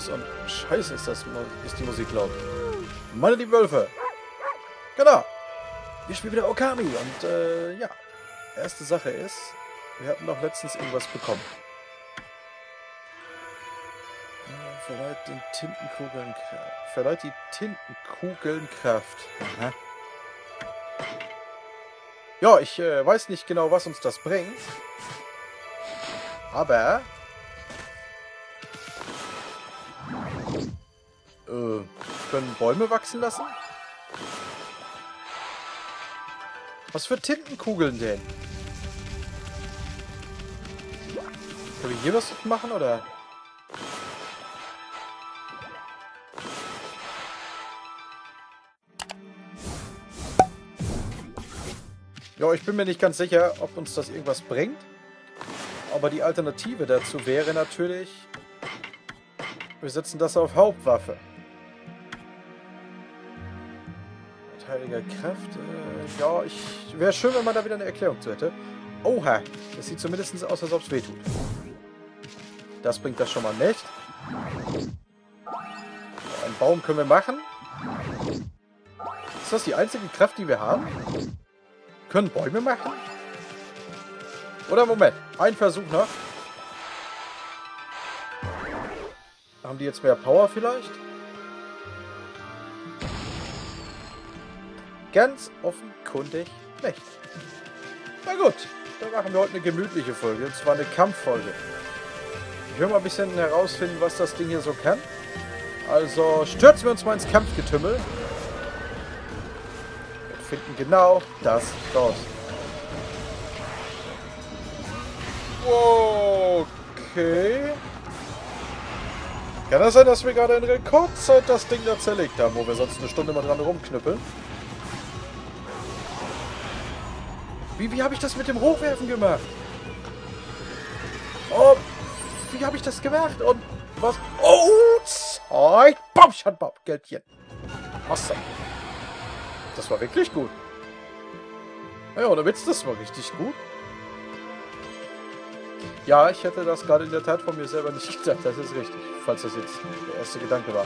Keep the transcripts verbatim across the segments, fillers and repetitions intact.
Zombies und scheiße ist das, ist die Musik laut. Meine lieben Wölfe. Genau. Wir spielen wieder Okami und äh, ja. Erste Sache ist, wir hatten doch letztens irgendwas bekommen. Verleiht den Tintenkugeln Kraft. Verleiht die Tintenkugeln Kraft. Aha. Ja, ich äh, weiß nicht genau, was uns das bringt. Aber... Äh, können Bäume wachsen lassen? Was für Tintenkugeln denn? Können wir hier was machen, oder? Ja, ich bin mir nicht ganz sicher, ob uns das irgendwas bringt. Aber die Alternative dazu wäre natürlich... Wir setzen das auf Hauptwaffe. Heiliger Kraft. Äh, ja, ich wäre schön, wenn man da wieder eine Erklärung zu hätte. Oha, das sieht zumindest aus, als ob es wehtut. Das bringt das schon mal nicht. Einen Baum können wir machen. Ist das die einzige Kraft, die wir haben? Können Bäume machen? Oder Moment, ein Versuch noch. Haben die jetzt mehr Power vielleicht? Ganz offenkundig nicht. Na gut, dann machen wir heute eine gemütliche Folge, und zwar eine Kampffolge. Ich will mal ein bisschen herausfinden, was das Ding hier so kann. Also stürzen wir uns mal ins Kampfgetümmel. Wir finden genau das raus. Okay. Kann das sein, dass wir gerade in Rekordzeit das Ding da zerlegt haben, wo wir sonst eine Stunde mal dran rumknüppeln? Wie, wie habe ich das mit dem Hochwerfen gemacht? Oh, wie habe ich das gemacht? Und was? Oh, Zeit! Bob, ich hatte Bob, Geldchen. Wasser. Das war wirklich gut. Ja, oder Witz, das war richtig gut. Ja, ich hätte das gerade in der Tat von mir selber nicht gedacht. Das ist richtig, falls das jetzt der erste Gedanke war.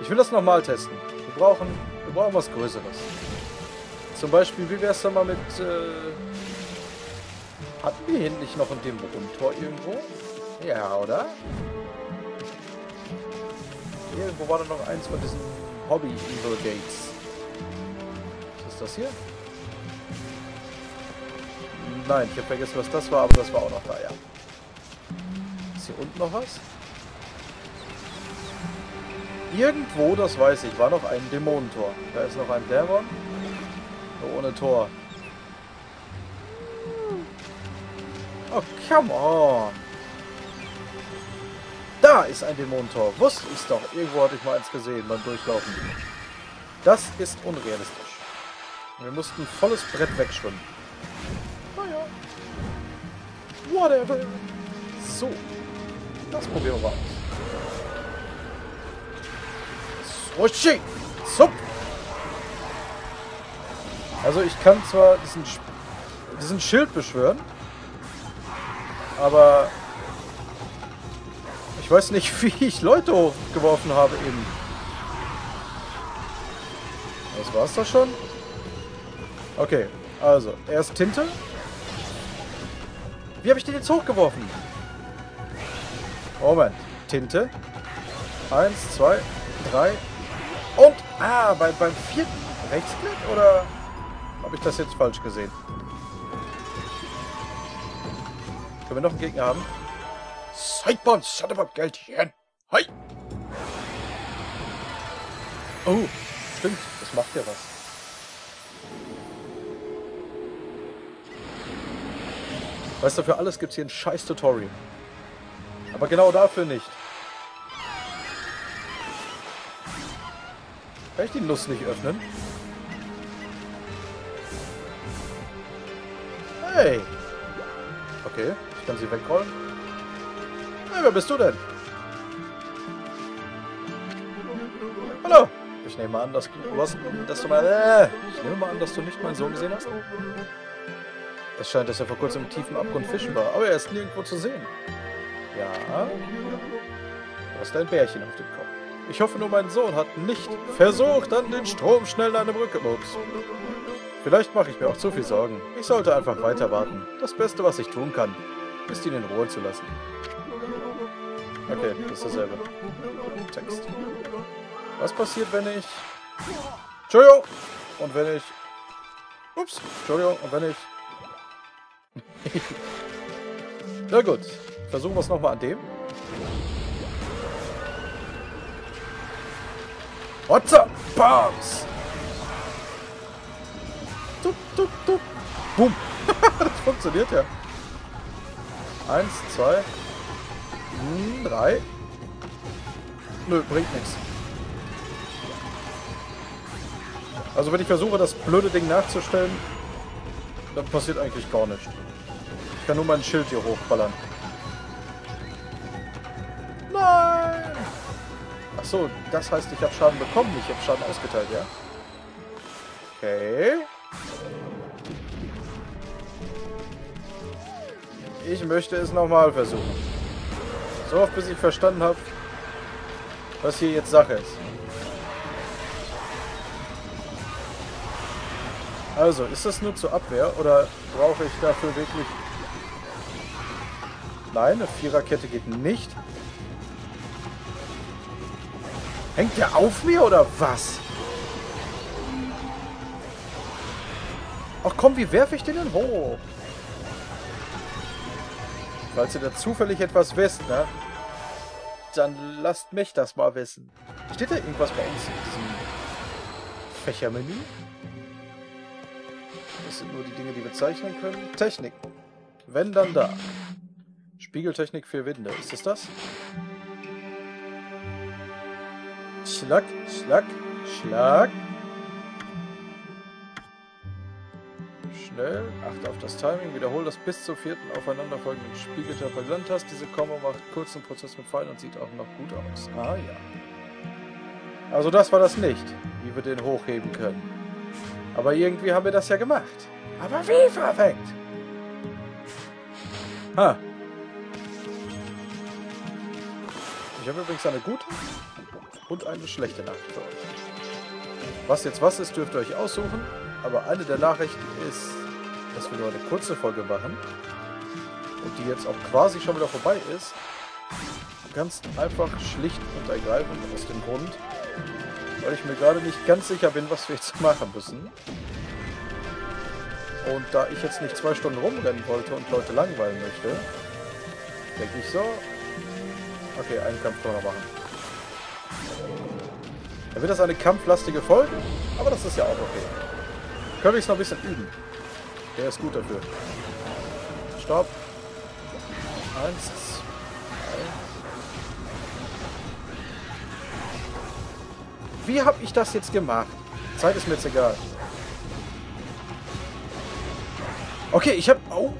Ich will das nochmal testen. Wir brauchen, wir brauchen was Größeres. Zum Beispiel, wie wär's da mal mit, äh, hatten wir hinten nicht noch in dem Rundtor irgendwo? Ja, oder? Irgendwo war da noch eins von diesen Hobby-Evil Gates. Was ist das hier? Nein, ich habe vergessen, was das war, aber das war auch noch da, ja. Ist hier unten noch was? Irgendwo, das weiß ich, war noch ein Dämonentor. Da ist noch ein Dämon. Ohne Tor. Oh, come on. Da ist ein Dämonentor. Wusste ich doch. Irgendwo hatte ich mal eins gesehen beim Durchlaufen. Das ist unrealistisch. Wir mussten volles Brett wegschwimmen. Naja. Whatever. So. Das probieren wir mal aus. Sushi. Sup. Also ich kann zwar diesen, diesen Schild beschwören, aber ich weiß nicht, wie ich Leute hochgeworfen habe eben. Das war's doch schon. Okay, also, erst Tinte. Wie habe ich den jetzt hochgeworfen? Moment, Tinte. Eins, zwei, drei und... Ah, bei, beim vierten Rechtsklick oder... Habe ich das jetzt falsch gesehen? Können wir noch einen Gegner haben? Sidebomb, Shutterbomb, Geldchen! Hi! Oh, stimmt, das macht ja was. Weißt du, für alles gibt es hier ein scheiß Tutorial. Aber genau dafür nicht. Kann ich die Nuss nicht öffnen? Hey! Okay, ich kann sie wegrollen. Hey, wer bist du denn? Hallo! Ich nehme an, dass du, was, dass du mal, äh, ich nehme mal an, dass du nicht meinen Sohn gesehen hast. Es scheint, dass er vor kurzem im tiefen Abgrund fischen war, aber er ist nirgendwo zu sehen. Ja. Du hast ein Bärchen auf dem Kopf. Ich hoffe nur, mein Sohn hat nicht versucht, an den Strom schnell eine Brücke buchst. Vielleicht mache ich mir auch zu viel Sorgen. Ich sollte einfach weiter warten. Das Beste, was ich tun kann, ist ihn in Ruhe zu lassen. Okay, das ist dasselbe. Text. Was passiert, wenn ich... Entschuldigung! Und wenn ich... Ups! Entschuldigung, und wenn ich... Na gut. Versuchen wir es nochmal an dem. What's up? Bums! Tup, tup, tup. Boom! Das funktioniert ja. Eins, zwei, drei. Nö, bringt nichts. Also wenn ich versuche, das blöde Ding nachzustellen, dann passiert eigentlich gar nichts. Ich kann nur mein Schild hier hochballern. Nein! Achso, das heißt, ich habe Schaden bekommen, ich habe Schaden ausgeteilt, ja? Okay. Ich möchte es nochmal versuchen. So oft, bis ich verstanden habe, was hier jetzt Sache ist. Also, ist das nur zur Abwehr oder brauche ich dafür wirklich... Nein, eine Viererkette geht nicht. Hängt der auf mir oder was? Ach komm, wie werfe ich den denn hoch? Falls ihr da zufällig etwas wisst, ne? Dann lasst mich das mal wissen. Steht da irgendwas bei uns in diesem Fächermenü? Das sind nur die Dinge, die wir zeichnen können. Technik. Wenn, dann da. Spiegeltechnik für Winde. Ist es das? Schlag, schlag, schlag. Schnell. Achte auf das Timing. Wiederhole das bis zur vierten aufeinanderfolgenden Spiegeltape gelernt hast. Diese Kombo macht kurzen Prozess mit Pfeilen und sieht auch noch gut aus. Ah ja. Also das war das nicht, wie wir den hochheben können. Aber irgendwie haben wir das ja gemacht. Aber wie verfängt? Ha. Ich habe übrigens eine gute und eine schlechte Nachricht für euch. Was jetzt was ist, dürft ihr euch aussuchen. Aber eine der Nachrichten ist, dass wir nur eine kurze Folge machen. Und die jetzt auch quasi schon wieder vorbei ist. Ganz einfach, schlicht und ergreifend aus dem Grund, weil ich mir gerade nicht ganz sicher bin, was wir jetzt machen müssen. Und da ich jetzt nicht zwei Stunden rumrennen wollte und Leute langweilen möchte, denke ich so... Okay, einen Kampf können wir machen. Dann wird das eine kampflastige Folge, aber das ist ja auch okay. Könnte ich es noch ein bisschen üben. Der ist gut dafür. Stopp. Eins, zwei... Wie habe ich das jetzt gemacht? Zeit ist mir jetzt egal. Okay, ich habe... Oh!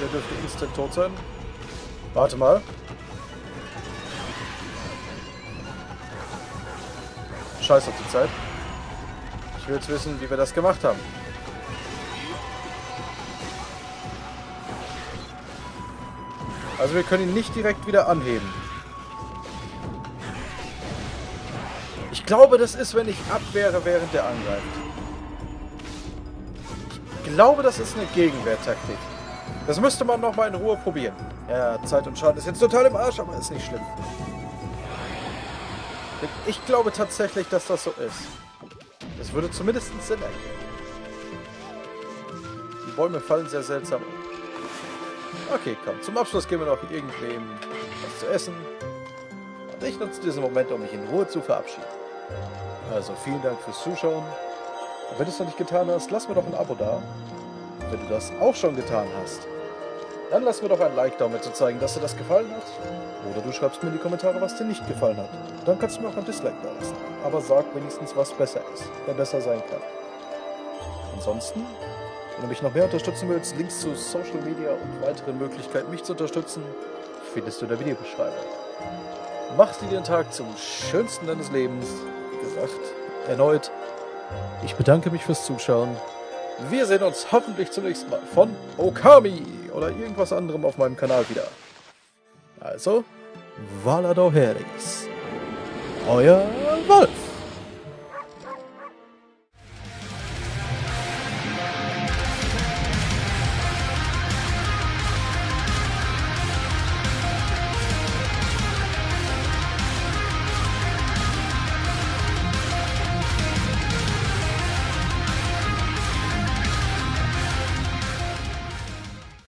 Der dürfte instant tot sein. Warte mal. Scheiß auf die Zeit. Ich will jetzt wissen, wie wir das gemacht haben. Also wir können ihn nicht direkt wieder anheben. Ich glaube, das ist, wenn ich abwehre, während der angreift. Ich glaube, das ist eine Gegenwehrtaktik. Das müsste man nochmal in Ruhe probieren. Ja, Zeit und Schaden ist jetzt total im Arsch, aber ist nicht schlimm. Ich glaube tatsächlich, dass das so ist. Das würde zumindest Sinn ergeben. Die Bäume fallen sehr seltsam um. Okay, komm. Zum Abschluss geben wir noch irgendwem was zu essen. Und ich nutze diesen Moment, um mich in Ruhe zu verabschieden. Also vielen Dank fürs Zuschauen. Und wenn du es noch nicht getan hast, lass mir doch ein Abo da. Und wenn du das auch schon getan hast, dann lass mir doch ein Like da, um mir zu zeigen, dass dir das gefallen hat. Oder du schreibst mir in die Kommentare, was dir nicht gefallen hat. Dann kannst du mir auch ein Dislike da lassen. Aber sag wenigstens, was besser ist, wer besser sein kann. Ansonsten, wenn du mich noch mehr unterstützen willst, Links zu Social Media und weiteren Möglichkeiten, mich zu unterstützen, findest du in der Videobeschreibung. Mach dir den Tag zum schönsten deines Lebens. Gesagt, erneut, ich bedanke mich fürs Zuschauen. Wir sehen uns hoffentlich zum nächsten Mal von Okami oder irgendwas anderem auf meinem Kanal wieder. Also, Valador Heres. Euer Wolf.